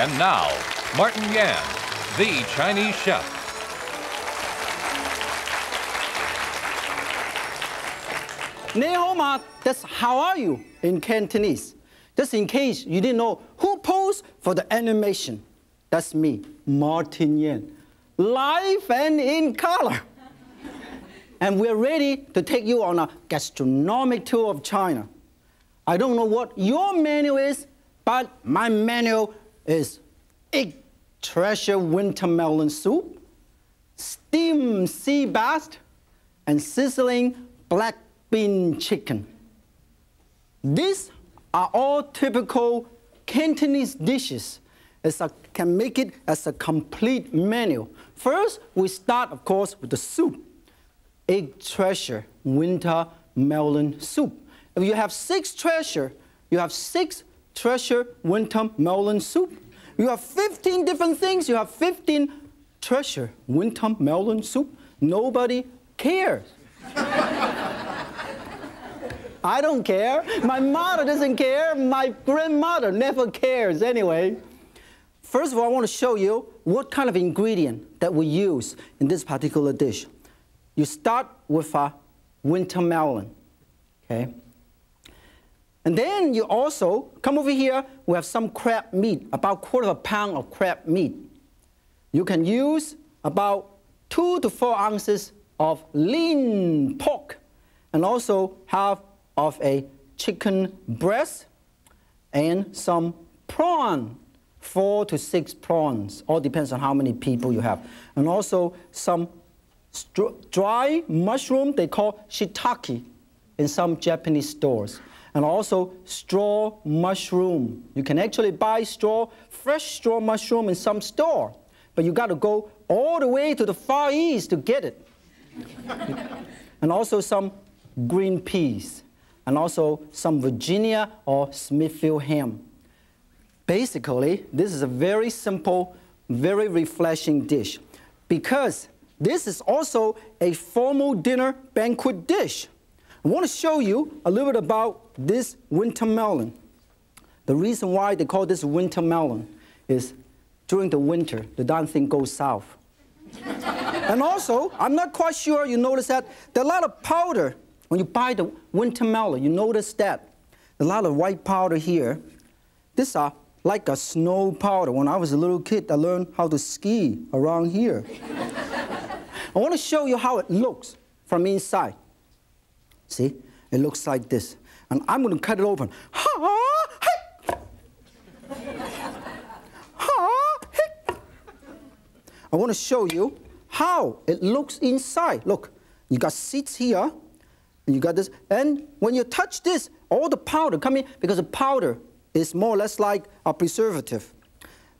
And now, Martin Yan, the Chinese chef. Nei hou ma, that's how are you in Cantonese. Just in case you didn't know who posed for the animation. That's me, Martin Yan. Live and in color. And we're ready to take you on a gastronomic tour of China. I don't know what your menu is, but my menu is egg treasure winter melon soup, steamed sea bass, and sizzling black bean chicken. These are all typical Cantonese dishes. Can make it as a complete menu. First, we start, of course, with the soup. Egg treasure winter melon soup. If you have six treasure, you have six treasure winter melon soup. You have 15 different things, you have 15 treasure winter melon soup. Nobody cares. I don't care. My mother doesn't care. My grandmother never cares anyway. First of all, I want to show you what kind of ingredient that we use in this particular dish. You start with a winter melon, okay? And then you also, come over here, we have some crab meat, about 1/4 pound of crab meat. You can use about 2 to 4 ounces of lean pork, and also half of a chicken breast, and some prawn, 4 to 6 prawns, all depends on how many people you have. And also some dry mushroom they call shiitake in some Japanese stores. And also straw mushroom. You can actually buy fresh straw mushroom in some store, but you got to go all the way to the Far East to get it. And also some green peas, and also some Virginia or Smithfield ham. Basically, this is a very simple, very refreshing dish, because this is also a formal dinner banquet dish. I want to show you a little bit about this winter melon. The reason why they call this winter melon is during the winter, the darn thing goes south. And also, I'm not quite sure you notice that there are a lot of powder. When you buy the winter melon, you notice that a lot of white powder here. These are like a snow powder. When I was a little kid, I learned how to ski around here. I want to show you how it looks from inside. See, it looks like this. And I'm going to cut it open. I want to show you how it looks inside. Look, you got seeds here, and you got this. And when you touch this, all the powder come in, because the powder is more or less like a preservative,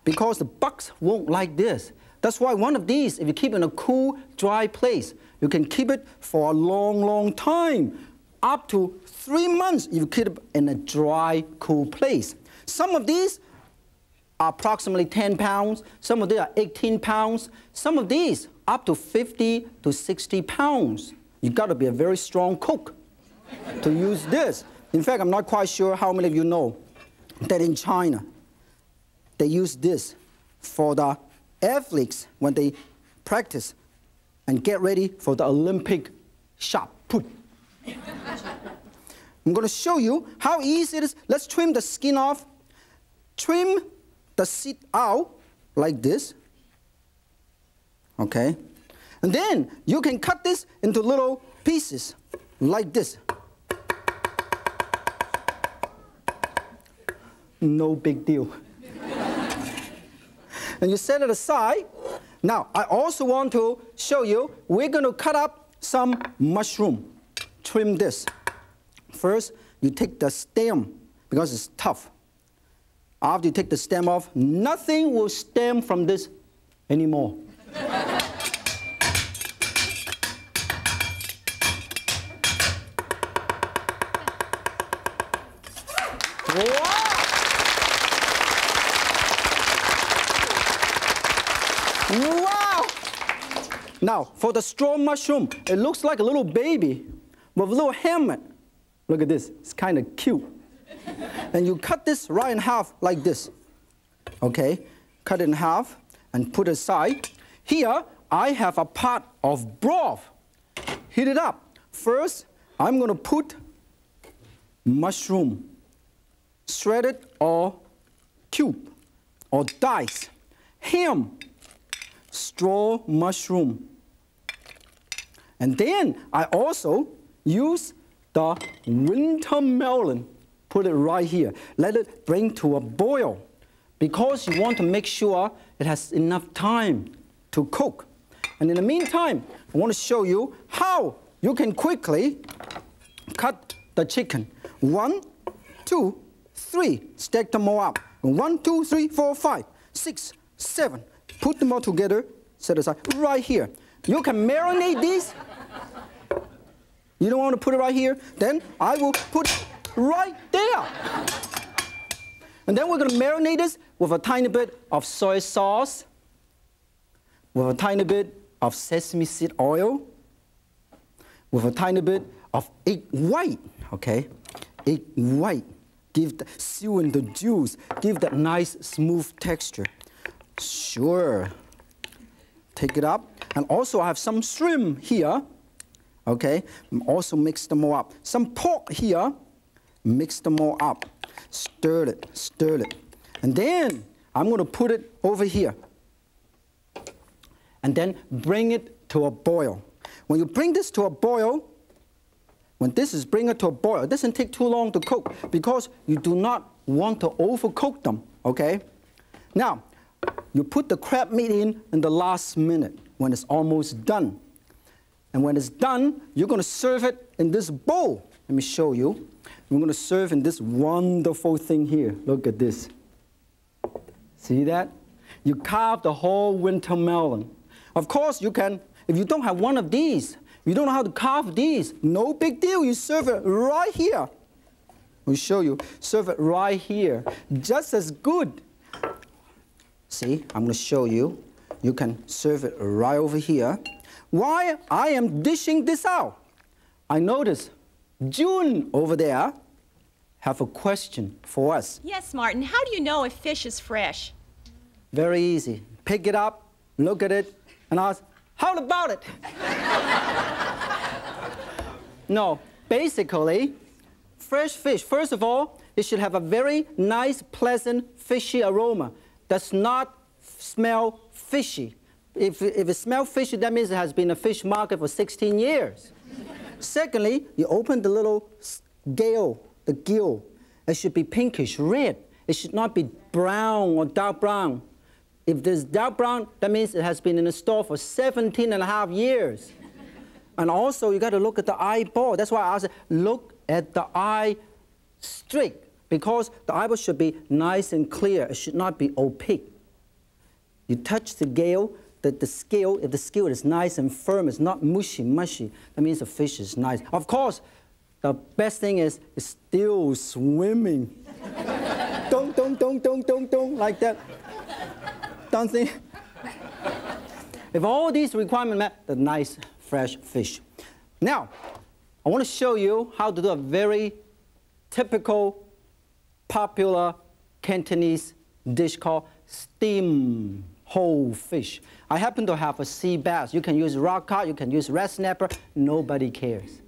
because the bugs won't like this. That's why one of these, if you keep it in a cool, dry place, you can keep it for a long, long time, up to 3 months if you keep it in a dry, cool place. Some of these are approximately 10 pounds, some of these are 18 pounds, some of these up to 50 to 60 pounds. You gotta be a very strong cook to use this. In fact, I'm not quite sure how many of you know that in China, they use this for the athletes when they practice and get ready for the Olympic shot put. I'm going to show you how easy it is. Let's trim the skin off. Trim the seed out like this. Okay. And then you can cut this into little pieces like this. No big deal. And you set it aside. Now, I also want to show you, we're going to cut up some mushroom. Trim this. First, you take the stem, because it's tough. After you take the stem off, nothing will stem from this anymore. Wow! Wow! Now, for the straw mushroom, it looks like a little baby with a little helmet. Look at this, it's kind of cute. And you cut this right in half like this. Okay, cut in half and put aside. Here, I have a pot of broth. Heat it up. First, I'm going to put mushroom, shredded or cube or diced, ham, straw mushroom. And then I also use the winter melon. Put it right here. Let it bring to a boil because you want to make sure it has enough time to cook. And in the meantime, I want to show you how you can quickly cut the chicken. 1, 2, 3. Stack them all up. 1, 2, 3, 4, 5, 6, 7. Put them all together, set aside, right here. You can marinate these. You don't want to put it right here? Then I will put right there. And then we're going to marinate this with a tiny bit of soy sauce, with a tiny bit of sesame seed oil, with a tiny bit of egg white, okay? Egg white. Give the seal in the juice. Give that nice, smooth texture. Sure. Take it up. And also I have some shrimp here, okay? Also mix them all up. Some pork here. Mix them all up. Stir it, stir it. And then I'm going to put it over here. And then bring it to a boil. When you bring this to a boil, when this is bring it to a boil, it doesn't take too long to cook because you do not want to overcook them, okay? Now, you put the crab meat in the last minute when it's almost done. And when it's done, you're going to serve it in this bowl. Let me show you. We're going to serve in this wonderful thing here. Look at this. See that? You carve the whole winter melon. Of course, you can, if you don't have one of these, if you don't know how to carve these, no big deal. You serve it right here. We'll show you. Serve it right here. Just as good. See, I'm going to show you. You can serve it right over here. While I am dishing this out, I notice June over there have a question for us. Yes, Martin. How do you know if fish is fresh? Very easy. Pick it up, look at it, and ask, how about it? No, basically, fresh fish, first of all, it should have a very nice, pleasant, fishy aroma. Does not smell fishy. If it smells fishy, that means it has been a fish market for 16 years. Secondly, you open the little gill, the gill. It should be pinkish red. It should not be brown or dark brown. If there's dark brown, that means it has been in the store for 17.5 years. And also, you got to look at the eyeball. That's why I said, look at the eye streak, because the eyeball should be nice and clear. It should not be opaque. You touch the gill. The scale, if the scale is nice and firm, it's not mushy, mushy, that means the fish is nice. Of course, the best thing is it's still swimming. Don't, like that. Don't think. If all these requirements met, the nice, fresh fish. Now, I want to show you how to do a very typical, popular Cantonese dish called steamed whole fish. I happen to have a sea bass. You can use rock cod, you can use red snapper. Nobody cares.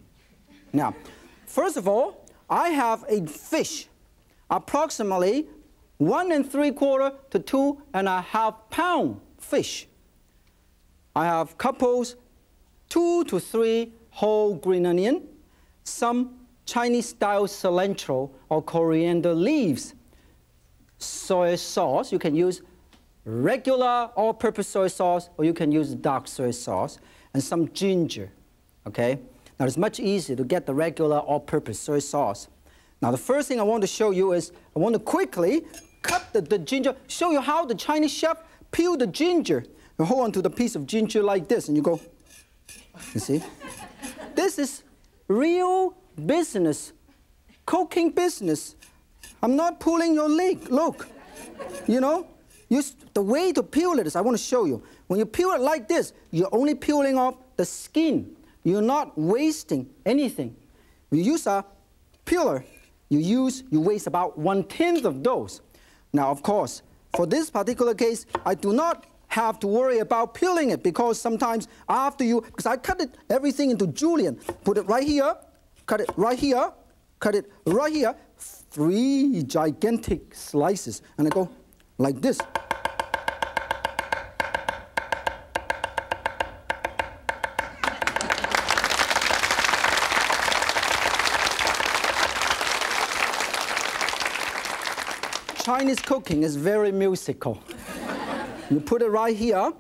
Now, first of all, I have a fish, approximately 1 3/4 to 2 1/2 pound fish. I have couples 2 to 3 whole green onion, some Chinese-style cilantro or coriander leaves, soy sauce. You can use regular all-purpose soy sauce, or you can use dark soy sauce, and some ginger, okay? Now, it's much easier to get the regular all-purpose soy sauce. Now, the first thing I want to show you is, I want to quickly cut the ginger, show you how the Chinese chef peel the ginger. You hold onto the piece of ginger like this, and you go, you see? This is real business, cooking business. I'm not pulling your leg, look, you know? The way to peel it is, I want to show you. When you peel it like this, you're only peeling off the skin. You're not wasting anything. You use a peeler. You waste about 1/10 of those. Now, of course, For this particular case, I do not have to worry about peeling it, because sometimes after you, because I cut it everything into julienne, put it right here, cut it right here, cut it right here, 3 gigantic slices, and I go like this. Chinese cooking is very musical. You put it right here.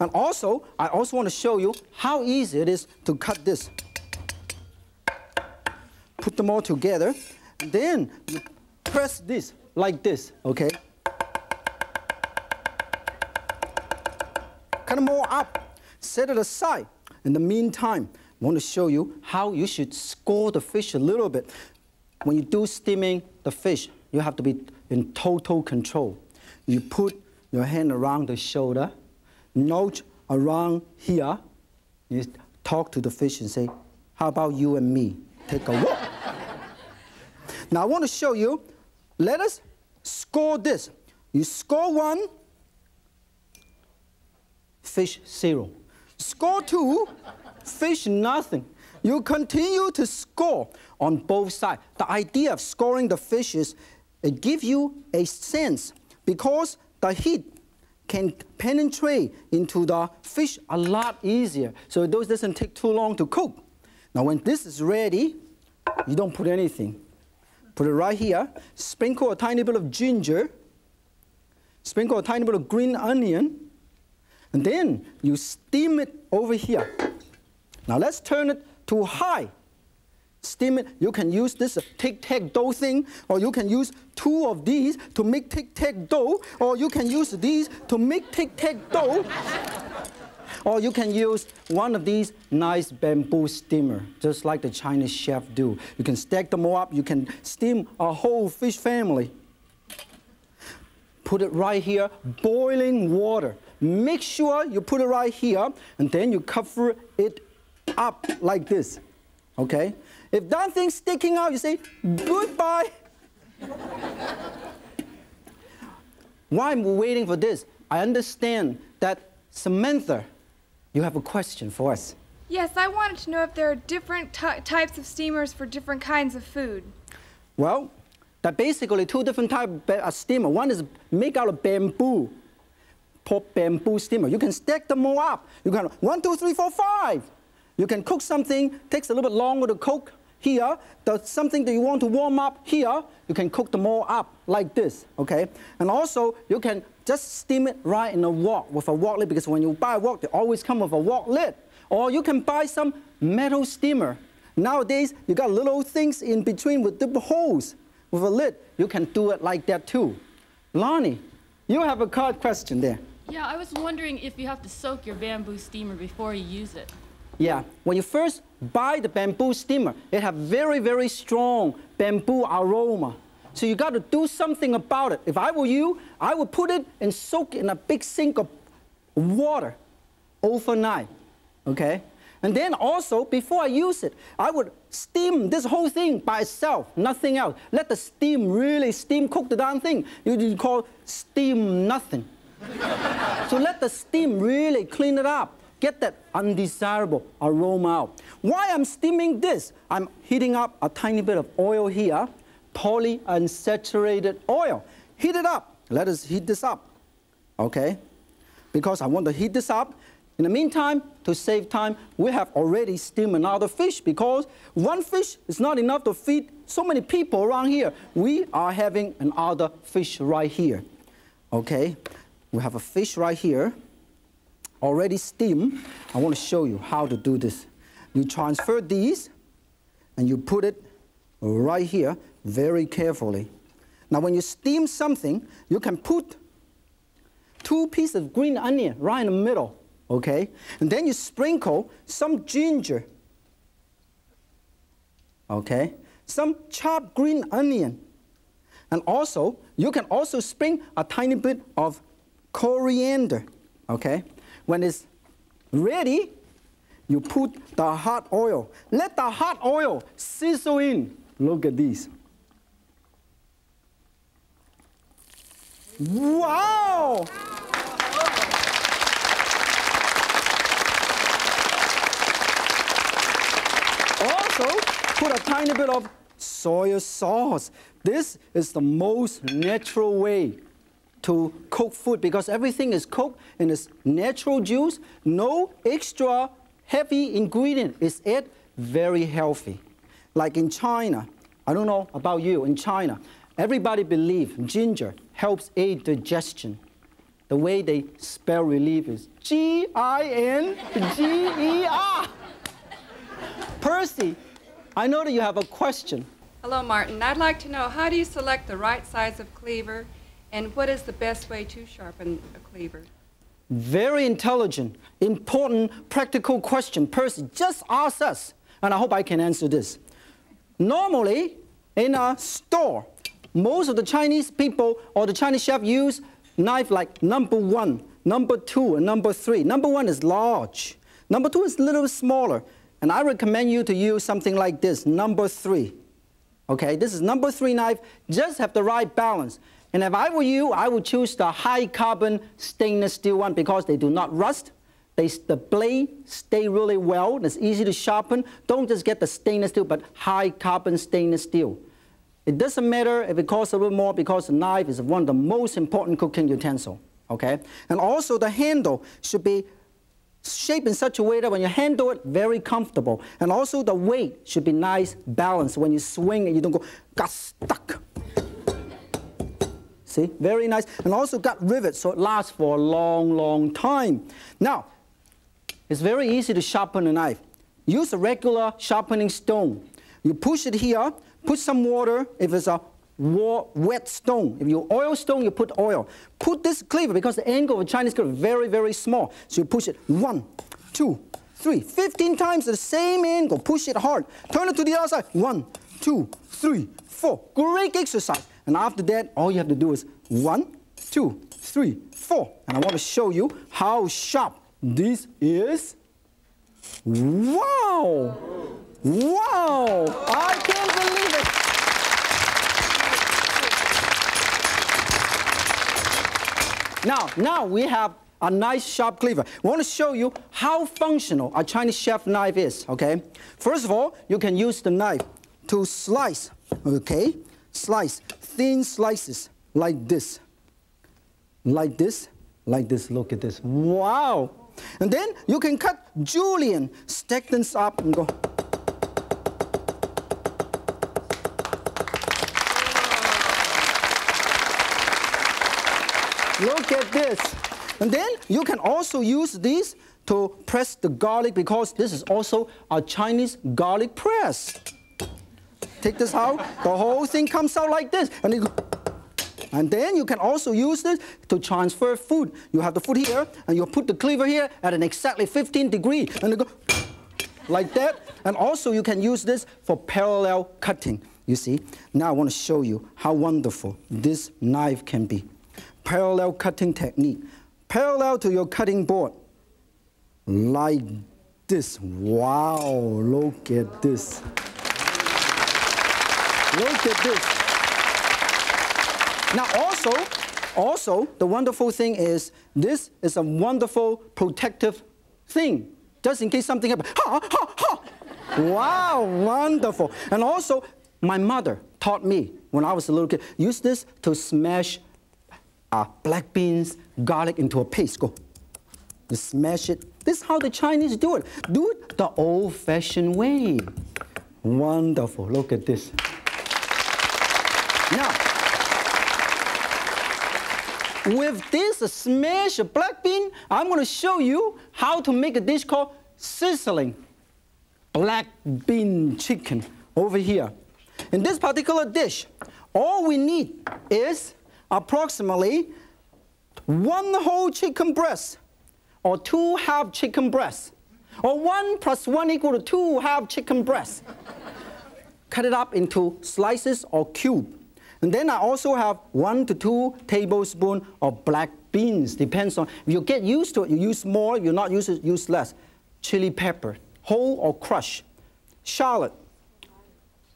And also, I also want to show you how easy it is to cut this. Put them all together. Then you press this, like this, okay? Cut them all up. Set it aside. In the meantime, I want to show you how you should score the fish a little bit. When you do steaming the fish, you have to be in total control. You put your hand around the shoulder, notch around here. You talk to the fish and say, how about you and me? Take a walk. Now I want to show you, let us score this. You score 1, fish 0. Score 2, fish nothing. You continue to score on both sides. The idea of scoring the fish is it gives you a sense, because the heat can penetrate into the fish a lot easier, so it doesn't take too long to cook. Now when this is ready, you don't put anything. Put it right here, sprinkle a tiny bit of ginger, sprinkle a tiny bit of green onion, and then you steam it over here. Now let's turn it to high. Steam it. You can use this tic-tac-dough thing, or you can use 2 of these to make tic-tac-dough, or you can use these to make tic-tac-dough, or you can use one of these nice bamboo steamer, just like the Chinese chef do. You can stack them all up. You can steam a whole fish family. Put it right here, boiling water. Make sure you put it right here, and then you cover it up like this, okay? If that thing's sticking out, you say, goodbye. Why am I waiting for this? I understand that, Samantha, you have a question for us. Yes, I wanted to know if there are different types of steamers for different kinds of food. Well, there are basically 2 different types of steamer. One is made out of bamboo, pork bamboo steamer. You can stack them all up. You can 1, 2, 3, 4, 5. You can cook something, takes a little bit longer to cook here. That's something that you want to warm up here, you can cook them all up like this, okay? And also, you can just steam it right in a wok, with a wok lid, because when you buy a wok, they always come with a wok lid. Or you can buy some metal steamer. Nowadays, you got little things in between with the holes, with a lid. You can do it like that too. Lonnie, you have a card question there. Yeah, I was wondering if you have to soak your bamboo steamer before you use it. Yeah, when you first buy the bamboo steamer, it has very, very strong bamboo aroma. So you got to do something about it. If I were you, I would put it and soak in a big sink of water overnight, okay? And then also, before I use it, I would steam this whole thing by itself, nothing else. Let the steam really steam cook the darn thing. You call steam nothing. So let the steam really clean it up. Get that undesirable aroma out. While I'm steaming this, I'm heating up a tiny bit of oil here, polyunsaturated oil. Heat it up. Let us heat this up, okay? Because I want to heat this up. In the meantime, to save time, we have already steamed another fish, because 1 fish is not enough to feed so many people around here. We are having another fish right here, okay? We have a fish right here. Already steamed. I want to show you how to do this. You transfer these and you put it right here very carefully. Now when you steam something, you can put 2 pieces of green onion right in the middle, okay? And then you sprinkle some ginger, okay? Some chopped green onion. And also, you can also sprinkle a tiny bit of coriander, okay? When it's ready, you put the hot oil. Let the hot oil sizzle in. Look at these. Wow! Also, put a tiny bit of soy sauce. This is the most natural way to cook food because everything is cooked in its natural juice. No extra heavy ingredient is added. Very healthy. Like in China, I don't know about you, in China, everybody believes ginger helps aid digestion. The way they spell relief is G-I-N-G-E-R. Percy, I know that you have a question. Hello, Martin. I'd like to know, how do you select the right size of cleaver, and what is the best way to sharpen a cleaver? Very intelligent, important, practical question. Percy just asked us, and I hope I can answer this. Normally, in a store, most of the Chinese people or the Chinese chef use knife like number 1, number 2, and number 3. Number 1 is large. Number 2 is a little smaller. And I recommend you to use something like this, number 3. Okay, this is number 3 knife. Just have the right balance. And if I were you, I would choose the high carbon stainless steel one because they do not rust. The blade stays really well. It's easy to sharpen. Don't just get the stainless steel, but high carbon stainless steel. It doesn't matter if it costs a little more because the knife is one of the most important cooking utensils, okay? And also the handle should be shaped in such a way that when you handle it, very comfortable. And also the weight should be nice, balanced. When you swing it, you don't go, got stuck. See, very nice. And also got rivets, so it lasts for a long, long time. Now, it's very easy to sharpen a knife. Use a regular sharpening stone. You push it here. Put some water if it's a wet stone. If you oil stone, you put oil. Put this cleaver, because the angle of a Chinese cleaver is very, very small. So you push it 1, 2, 3. 15 times the same angle. Push it hard. Turn it to the other side. 1, 2, 3, 4. Great exercise. And after that, all you have to do is 1, 2, 3, 4. And I want to show you how sharp this is. Wow! Wow! I can't believe it! Now we have a nice sharp cleaver. I want to show you how functional a Chinese chef knife is, okay? First of all, you can use the knife to slice, okay? Slice, thin slices, like this. Like this, like this, look at this. Wow! And then you can cut julienne, stack this up and go. Look at this. And then you can also use these to press the garlic because this is also a Chinese garlic press. Take this out, the whole thing comes out like this. And then you can also use this to transfer food. You have the food here, and you put the cleaver here at an exactly 15 degree, and you go like that. And also you can use this for parallel cutting, you see. Now I want to show you how wonderful this knife can be. Parallel cutting technique. Parallel to your cutting board, like this. Wow, look at this. Look at this. Now also, the wonderful thing is, this is a wonderful protective thing, just in case something happens. Ha, ha, ha. Wow, wonderful. And also, my mother taught me, when I was a little kid, use this to smash black beans, garlic into a paste. Go, you smash it. This is how the Chinese do it. Do it the old-fashioned way. Wonderful, look at this. Now, with this smash of black bean, I'm going to show you how to make a dish called sizzling black bean chicken over here. In this particular dish, all we need is approximately 1 whole chicken breast, or 2 half chicken breasts, or 1 + 1 = 2 half chicken breasts. Cut it up into slices or cubes. And then I also have 1 to 2 tablespoons of black beans. Depends on, if you get used to it, you use more. If you're not used to it, use less. Chili pepper, whole or crushed. Shallot,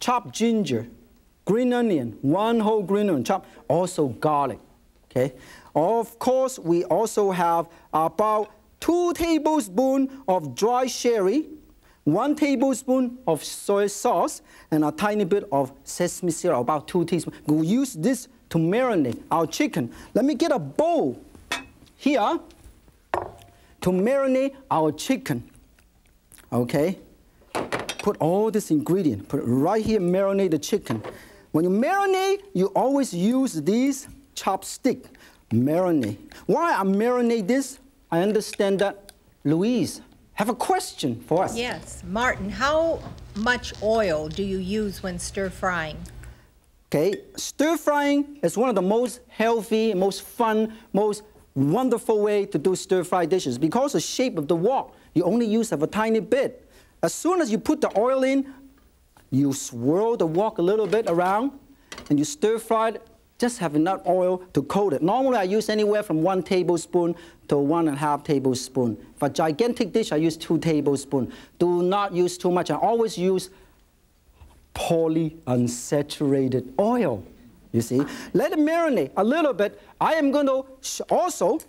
chopped ginger, green onion, 1 whole green onion chopped. Also garlic, Okay. Of course, we also have about 2 tablespoons of dry sherry, 1 tablespoon of soy sauce, and a tiny bit of sesame syrup, about 2 teaspoons. We'll use this to marinate our chicken. Let me get a bowl here to marinate our chicken. Okay, put all this ingredient, put it right here, marinate the chicken. When you marinate, you always use these chopstick. Marinate. Why I marinate this? I understand that Louise have a question for us. Yes, Martin, how much oil do you use when stir frying? Okay, stir frying is one of the most healthy, most fun, most wonderful way to do stir fry dishes because the shape of the wok, you only use a tiny bit. As soon as you put the oil in, you swirl the wok a little bit around and you stir fry it. Just have enough oil to coat it. Normally, I use anywhere from 1 tablespoon to 1.5 tablespoons. For a gigantic dish, I use 2 tablespoons. Do not use too much. I always use polyunsaturated oil, you see. Let it marinate a little bit. I am going to also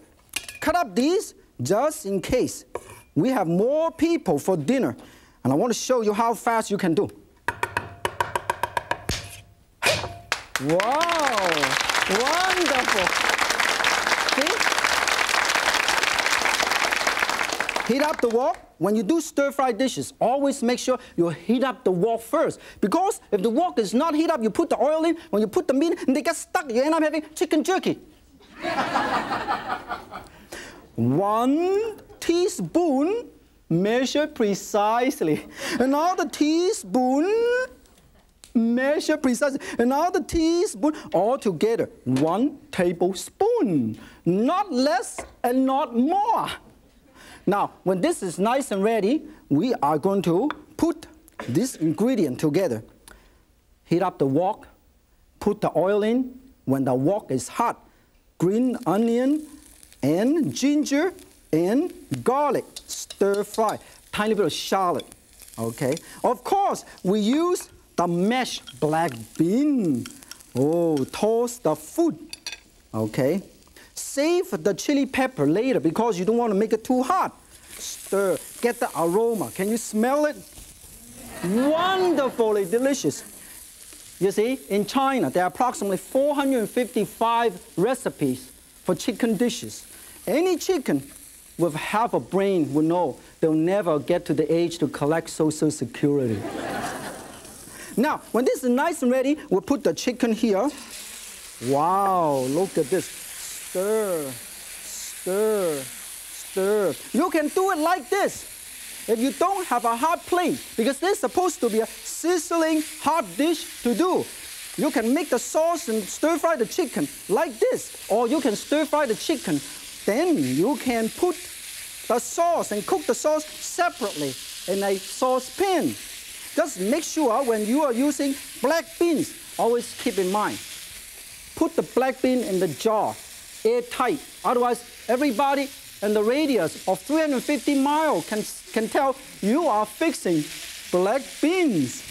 cut up these just in case. We have more people for dinner, and I want to show you how fast you can do. Wow, wonderful. See? Heat up the wok. When you do stir-fried dishes, always make sure you heat up the wok first. Because if the wok is not heat up, you put the oil in, when you put the meat in, they get stuck, you end up having chicken jerky. 1 teaspoon, measure precisely. Another teaspoon, measure precisely, another teaspoon, all together, 1 tablespoon, not less and not more. Now, when this is nice and ready, we are going to put this ingredient together. Heat up the wok, put the oil in. When the wok is hot, green onion and ginger and garlic, stir fry, tiny bit of shallot, okay? Of course, we use the mashed black bean. Oh, toss the food, okay? Save the chili pepper later because you don't want to make it too hot. Stir, get the aroma. Can you smell it? Wonderfully delicious. You see, in China, there are approximately 455 recipes for chicken dishes. Any chicken with half a brain will know they'll never get to the age to collect Social Security. Now, when this is nice and ready, we'll put the chicken here. Wow, look at this. Stir, stir, stir. You can do it like this if you don't have a hot plate, because this is supposed to be a sizzling hot dish to do. You can make the sauce and stir-fry the chicken like this, or you can stir-fry the chicken. Then you can put the sauce and cook the sauce separately in a saucepan. Just make sure when you are using black beans, always keep in mind, put the black bean in the jar, airtight. Otherwise, everybody in the radius of 350 miles can tell you are fixing black beans.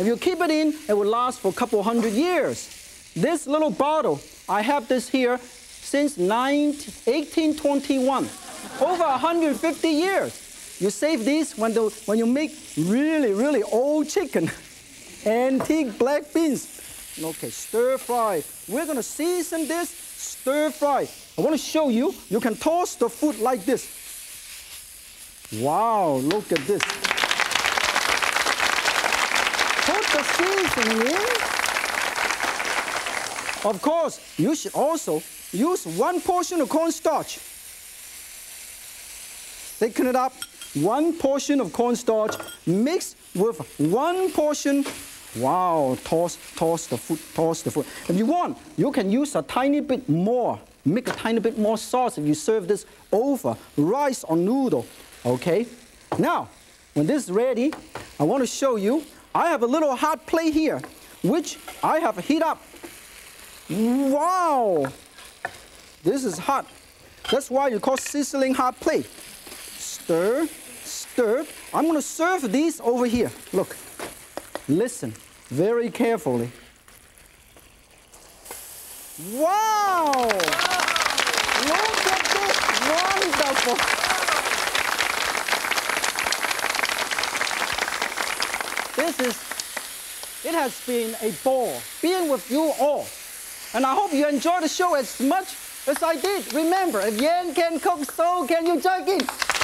If you keep it in, it will last for a couple hundred years. This little bottle, I have this here since 1821, over 150 years. You save these when you make really, really old chicken. Antique black beans. Okay, stir fry. We're gonna season this, stir fry. I wanna show you, you can toss the food like this. Wow, look at this. Put the seasoning in. Of course, you should also use 1 portion of cornstarch. Thicken it up. 1 portion of cornstarch mixed with 1 portion. Wow, toss the food. If you want, you can use a tiny bit more, make a tiny bit more sauce if you serve this over rice or noodle, okay? Now, when this is ready, I want to show you, I have a little hot plate here, which I have heat up. Wow, this is hot. That's why you call sizzling hot plate. Stir, stir. I'm going to serve these over here. Look, listen very carefully. Wow! is doubtful. This is, it has been a ball being with you all. And I hope you enjoy the show as much as I did. Remember, if Yan can cook, so can you, Jai Gi.